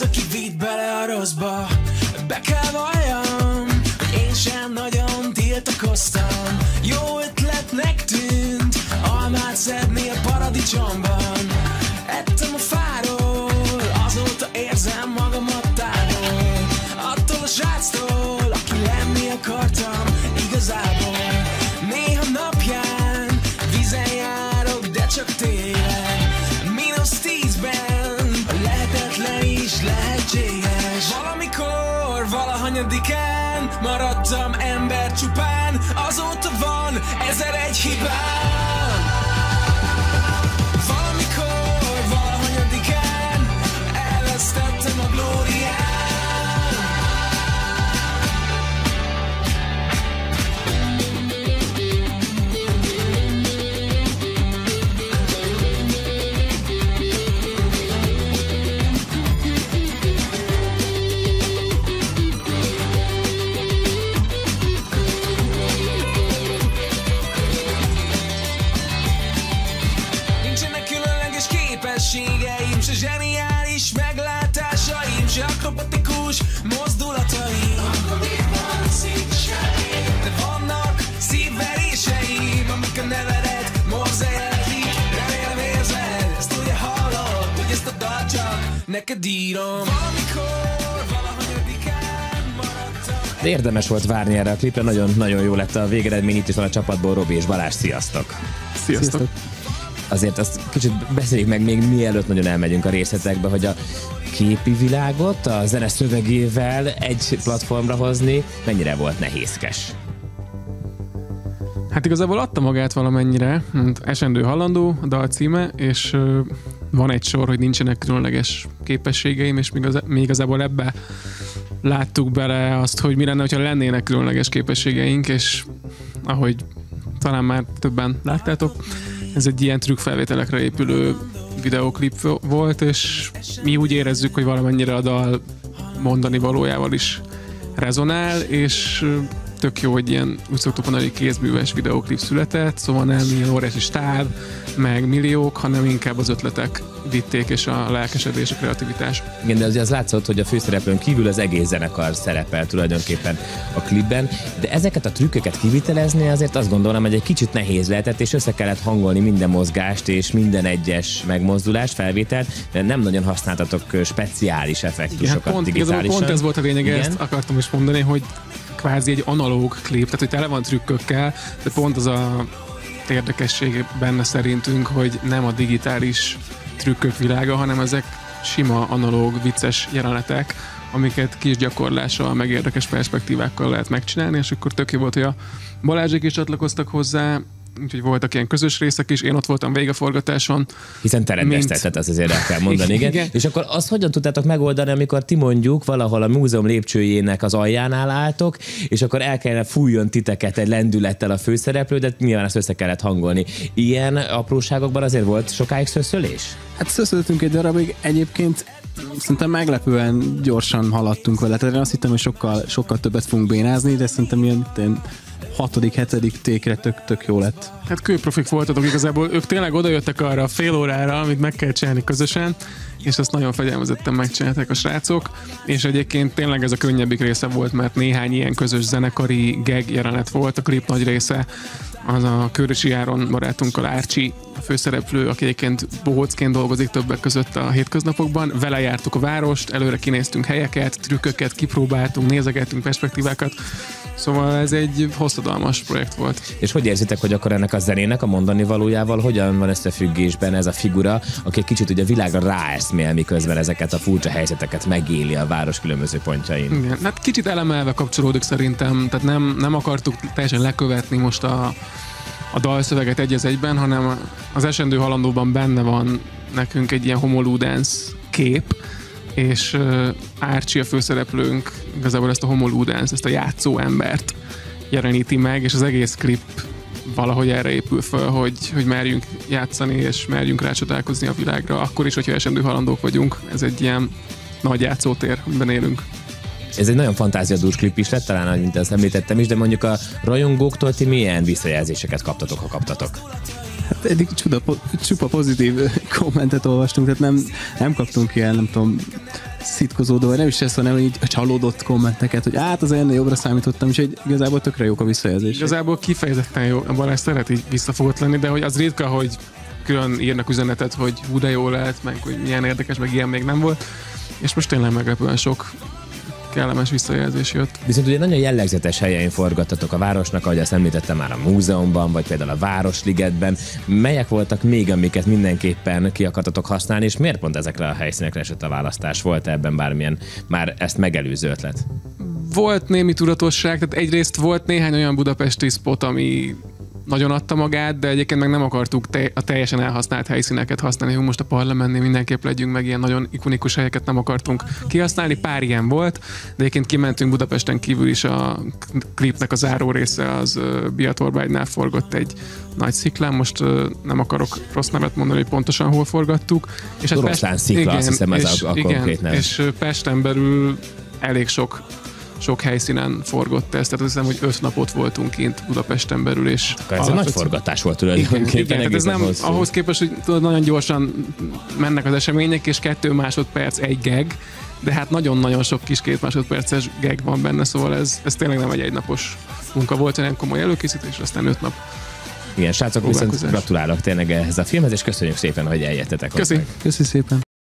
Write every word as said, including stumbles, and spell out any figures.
az, aki vitt bele a rosszba. Be kell valljam, hogy én sem nagyon tiltakoztam. Jó ötletnek tűnt almát szedni a paradicsomban. Ettem a fáról, azóta érzem magamat távol. Attól a sráctól, aki lenni akartam igazából. Néha napján vizen járok, de csak télen. Mínusz tízben a lehetetlen is lehetséges. Valamikor, valahanyadiken maradtam ember csupán. Azóta van ezer egy hibám. Valamikor, valahanyadiken elvesztettem a glóriát. Zseniális meglátásaim, s akrobatikus mozdulataim. Akkor van szívseim, de vannak szívveréseim, amik a nevedet morzeletik. Remélem érzed, ezt ugye hallod, hogy ezt a dal csak neked írom. Valamikor, valahanyadikán maradtam. Érdemes volt várni erre a klipre, nagyon-nagyon jó lett a végeredmény. Itt is van a csapatból Robi és Balázs, sziasztok! Sziasztok! Sziasztok. Azért azt kicsit beszéljük meg még mielőtt nagyon elmegyünk a részletekbe, hogy a képi világot a zene szövegével egy platformra hozni mennyire volt nehézkes? Hát igazából adta magát valamennyire, Esendő Halandó a dal címe, és van egy sor, hogy nincsenek különleges képességeim, és még igazából ebbe láttuk bele azt, hogy mi lenne, hogyha lennének különleges képességeink, és ahogy talán már többen láttátok, ez egy ilyen trükkfelvételekre épülő videóklip volt, és mi úgy érezzük, hogy valamennyire a dal mondani valójával is rezonál, és tök jó, hogy ilyen úgy szoktuk mondani, kézműves videóklip született, szóval nem ilyen óriási stáb, meg milliók, hanem inkább az ötletek vitték, és a lelkesedés, a kreativitás. Igen, de azért az látszott, hogy a főszereplőn kívül az egész zenekar szerepel tulajdonképpen a klipben, de ezeket a trükköket kivitelezni azért azt gondolom, hogy egy kicsit nehéz lehetett, és össze kellett hangolni minden mozgást és minden egyes megmozdulást, felvételt, de nem nagyon használtatok speciális effektusokat. Igen, pont, digitálisan. Pont ez volt a lényeg, ezt akartam is mondani, hogy kvázi egy analóg klip, tehát hogy tele van trükkökkel, de pont az a érdekesség benne szerintünk, hogy nem a digitális trükkök világa, hanem ezek sima, analóg, vicces jelenetek, amiket kis gyakorlással, meg érdekes perspektívákkal lehet megcsinálni, és akkor tök jó volt, hogy a Balázsék is csatlakoztak hozzá, úgyhogy voltak ilyen közös részek is, én ott voltam végeforgatáson. Hiszen teremtesztet, az azért el kell mondani, igen. Igen. És akkor azt hogyan tudtátok megoldani, amikor ti mondjuk valahol a múzeum lépcsőjének az aljánál álltok, és akkor el kellene fújjon titeket egy lendülettel a főszereplő, de nyilván ezt össze kellett hangolni. Ilyen apróságokban azért volt sokáig szöszölés? Hát szöszöltünk egy darabig, egyébként szerintem meglepően gyorsan haladtunk vele. Tehát én azt hittem, hogy sokkal, sokkal többet fogunk bénázni, de szerintem ilyen hatodik, hetedik tékre tök, tök jó lett. Hát kőprofik voltatok igazából, ők tényleg odajöttek arra a fél órára, amit meg kell csinálni közösen, és azt nagyon fegyelmezetten megcsinálták a srácok, és egyébként tényleg ez a könnyebbik része volt, mert néhány ilyen közös zenekari gag jelenet volt, a klip nagy része az a Kőrösi Áron barátunkkal, Lárcsi a főszereplő, aki egyébként bohócként dolgozik többek között a hétköznapokban. Vele jártuk a várost, előre kinéztünk helyeket, trükköket kipróbáltunk, nézegettünk perspektívákat, szóval ez egy hosszadalmas projekt volt. És hogy érzitek, hogy akkor ennek a zenének a mondani valójával hogyan van összefüggésben ez a figura, aki egy kicsit ugye a világra ráeszmél, miközben ezeket a furcsa helyzeteket megéli a város különböző pontjain? Igen, hát kicsit elemelve kapcsolódik szerintem, tehát nem, nem akartuk teljesen lekövetni most a a dalszöveget egy az egyben, hanem az Esendő Halandóban benne van nekünk egy ilyen homolúdens kép, és uh, Árcsi a főszereplőnk igazából ezt a homolúdens, ezt a játszó embert jeleníti meg, és az egész klip valahogy erre épül föl, hogy, hogy merjünk játszani, és merjünk rácsodálkozni a világra, akkor is, hogyha Esendő Halandók vagyunk, ez egy ilyen nagy játszótér, amiben élünk. Ez egy nagyon fantáziadús klip is lett, talán, mint azt említettem is, de mondjuk a rajongóktól ti milyen visszajelzéseket kaptatok, ha kaptatok? Hát eddig csuda, csupa pozitív kommentet olvastunk, tehát nem, nem kaptunk ilyen, nem tudom, szitkozódó, nem is ezt, hanem így csalódott kommenteket, hogy hát az ennél jobbra számítottam, és igazából tökre jók a visszajelzés. Igazából kifejezetten jó, a Balázs szeret így visszafogott lenni, de hogy az ritka, hogy külön írnak üzenetet, hogy hú de jó lett, meg hogy milyen érdekes, meg ilyen még nem volt, és most tényleg meglepően sok kellemes visszajelzés jött. Viszont ugye nagyon jellegzetes helyein forgattatok a városnak, ahogy azt említettem már, a múzeumban, vagy például a Városligetben. Melyek voltak még, amiket mindenképpen ki akartatok használni, és miért pont ezekre a helyszínekre esett a választás? Volt ebben bármilyen már ezt megelőző ötlet? Volt némi tudatosság, tehát egyrészt volt néhány olyan budapesti spot, ami nagyon adta magát, de egyébként meg nem akartuk te- a teljesen elhasznált helyszíneket használni, hogy most a parlamentnél mindenképp legyünk, meg ilyen nagyon ikonikus helyeket nem akartunk kihasználni, pár ilyen volt, de egyébként kimentünk Budapesten kívül is, a klipnek a záró része az Biatorbágynál forgott egy nagy sziklán, most nem akarok rossz nevet mondani, hogy pontosan hol forgattuk. És Doroszlán hát, szikla, igen, azt hiszem ez és, a, a konkrét neve. És Pesten belül elég sok sok helyszínen forgott ezt, tehát azt hiszem, hogy öt napot voltunk kint Budapesten belül, és... Akkor ez egy nagy forgatás volt tulajdonképpen. Igen, ez nem hosszú. Ahhoz képest, hogy tudod, nagyon gyorsan mennek az események, és kettő másodperc, egy gag, de hát nagyon-nagyon sok kis két másodperces gag van benne, szóval ez, ez tényleg nem egy egynapos munka volt, hanem komoly előkészítés, aztán öt nap. Igen, srácok, viszont gratulálok tényleg ehhez a filmhez, és köszönjük szépen, hogy eljöttetek hozzánk. Köszi szépen.